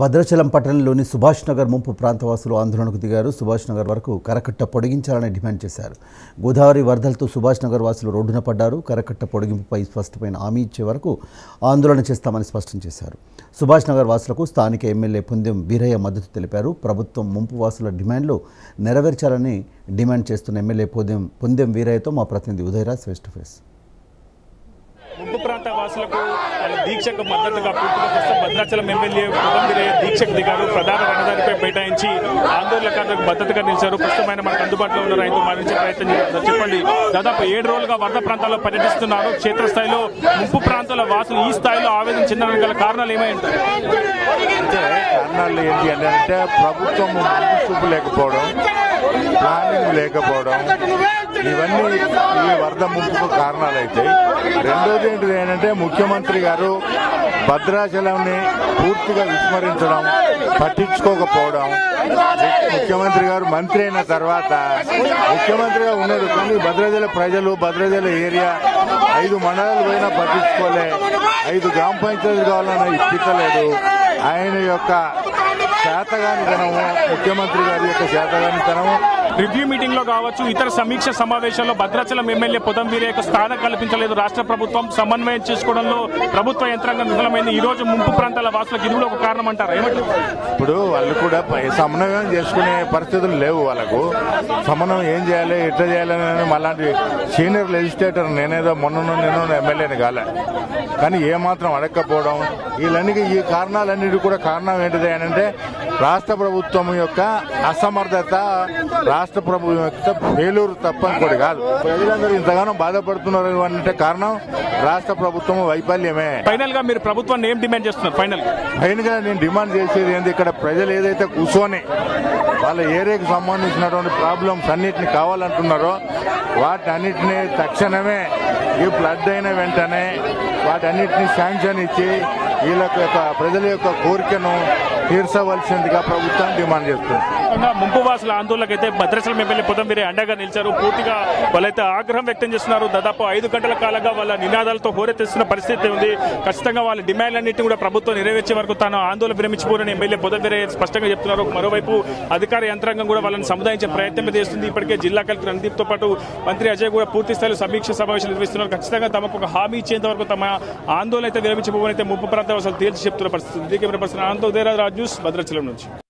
భద్రాచలం పట్టణంలోని సుభాష్ నగర్ ముంపు ప్రాంతవాసులు ఆందోళనకు దిగారు. సుభాష్ నగర్ వరకు కరకట్ట పొడిగించాలని డిమాండ్ చేశారు. గోదావరి వరదలతో సుభాష్ నగర్ వాసులు రోడ్డున పడ్డారు. కరకట్ట పొడిగింపుపై స్పష్టమైన హామీ ఇచ్చే వరకు ఆందోళన చేస్తామని స్పష్టం చేశారు. సుభాష్ నగర్ వాసులకు స్థానిక ఎమ్మెల్యే పుందెం వీరయ్య మద్దతు తెలిపారు. ప్రభుత్వం ముంపు వాసుల డిమాండ్లు నెరవేర్చాలని డిమాండ్ చేస్తున్న ఎమ్మెల్యే పుందెం వీరయ్యతో మా ప్రతినిధి ఉదయరాజ్ ఫేస్ టు ఫేస్. ముంపు ప్రాంత వాసులకు దీక్షకు మద్దతుగా పూర్తిగా భద్రాచలం ఎమ్మెల్యే దీక్షకు దిగారు. ప్రధాన రహదారిపై బైఠాయించి ఆందోళనకారులకు మద్దతుగా నిలిచారు. ప్రస్తుతమైన మనకు అందుబాటులో ఉన్న రైతు మరణించే ప్రయత్నం చేస్తున్నారు. చెప్పండి, దాదాపు 7 రోజులుగా వరద ప్రాంతాల్లో పర్యటిస్తున్నారు. క్షేత్రస్థాయిలో ముంపు ప్రాంతాల వాసులు ఈ స్థాయిలో ఆవేదన చెందడానికి గల కారణాలు ఏమై ఉంటాయి? కారణాలు ఏంటి అంటే ప్రభుత్వం చూపు లేకపోవడం, ప్లానింగ్ లేకపోవడం, ఇవన్నీ ఈ వరద ముంపుకు కారణాలైతాయి. రెండోది ఏంటిది ఏంటంటే ముఖ్యమంత్రి గారు భద్రాచలంని పూర్తిగా విస్మరించడం, పట్టించుకోకపోవడం. ముఖ్యమంత్రి గారు మంత్రి అయిన తర్వాత ముఖ్యమంత్రిగా ఉన్నారు, కానీ భద్రాచల ప్రజలు, భద్రాచల ఏరియా 5 మండలాలు పోయినా పట్టించుకోలే, 5 గ్రామ పంచాయతీలు కావాలని ఇప్పించలేదు. ఆయన యొక్క శాతగానితనము, ముఖ్యమంత్రి గారి యొక్క శాతగానితనము. రివ్యూ మీటింగ్ లో కావచ్చు, ఇతర సమీక్ష సమావేశాల్లో భద్రాచలం ఎమ్మెల్యే పొదం వీరయ్యకు స్థానం కల్పించలేదు రాష్ట్ర ప్రభుత్వం. సమన్వయం చేసుకోవడంలో ప్రభుత్వ యంత్రాంగం విఫలమైంది. ఈ రోజు ముంపు ప్రాంతాల వాసులకు ఇది కూడా ఒక కారణం అంటారు. ఇప్పుడు వాళ్ళు కూడా సమన్వయం చేసుకునే పరిస్థితులు లేవు. వాళ్ళకు సమన్వయం ఏం చేయాలి, ఎట్లా చేయాలని అలాంటి సీనియర్ లెజిస్లేటర్ నేనేదో మొన్న ఎమ్మెల్యేని కాలే, కానీ ఏమాత్రం అడగకపోవడం. వీళ్ళన్నీ ఈ కారణాలన్నిటి కూడా కారణం ఏంటిది అంటే రాష్ట్ర ప్రభుత్వం యొక్క అసమర్థత, రాష్ట్ర ప్రభుత్వం యొక్క ఫెయిల్యూర్ తప్ప ఇంకోటి కాదు. ప్రజలందరూ ఇంతగానో బాధపడుతున్నారు అంటే కారణం రాష్ట్ర ప్రభుత్వం వైఫల్యమే. ఫైనల్ గా మీరు ప్రభుత్వాన్ని ఏం డిమాండ్ చేస్తున్నారు? ఫైనల్ గా నేను డిమాండ్ చేసేది ఏంటి, ఇక్కడ ప్రజలు ఏదైతే కూర్చొని వాళ్ళ ఏరియాకి సంబంధించినటువంటి ప్రాబ్లమ్స్ అన్నిటిని కావాలంటున్నారో వాటి అన్నిటినీ తక్షణమే, ఈ ఫ్లడ్ అయిన వెంటనే వాటన్నిటిని శాంక్షన్ ఇచ్చి వీళ్ళ యొక్క ప్రజల యొక్క కోరికను తీర్చవలసిందిగా ప్రభుత్వం డిమాండ్ చేస్తుంది. ముంపు వాసుల ఆందోళనకైతే భద్రాచలం ఎమ్మెల్యే పొదం వీరయ్య అండగా నిలిచారు. పూర్తిగా వాళ్ళైతే ఆగ్రహం వ్యక్తం చేస్తున్నారు. దాదాపు 5 గంటల కాలంగా వాళ్ళ నినాదాలతో హోరెత్తిస్తున్న పరిస్థితి ఉంది. ఖచ్చితంగా వాళ్ళ డిమాండ్లన్నింటినీ కూడా ప్రభుత్వం నెరవేర్చే వరకు తాను ఆందోళన విరమించిపోరని ఎమ్మెల్యే పొదం వీరయ్య స్పష్టంగా చెప్తున్నారు. మరోవైపు అధికార యంత్రాంగం కూడా వాళ్ళని సముదాయించే ప్రయత్నం చేస్తుంది. ఇప్పటికే జిల్లా కలెక్టర్ రణదీప్తో పాటు మంత్రి అజయ్ కూడా పూర్తి స్థాయిలో సమీక్ష సమావేశాలు నిర్వహిస్తున్నారు. ఖచ్చితంగా తమకు ఒక హామీ ఇచ్చేంత వరకు తమ ఆందోళన అయితే విరమించబోనైతే ముప్పు ప్రాంతాలు అసలు తేల్చి చెప్తున్న పరిస్థితి. దీనికి ప్రశ్న ఆనంద్ ఉదయరాజ్, భద్రాచలం నుంచి.